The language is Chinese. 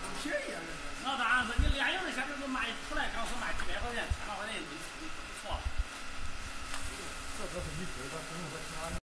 不便宜。那当然是你俩人现在都卖出来，刚说卖100块钱，300块钱也没错了。这可是你亏了，真是我天哪！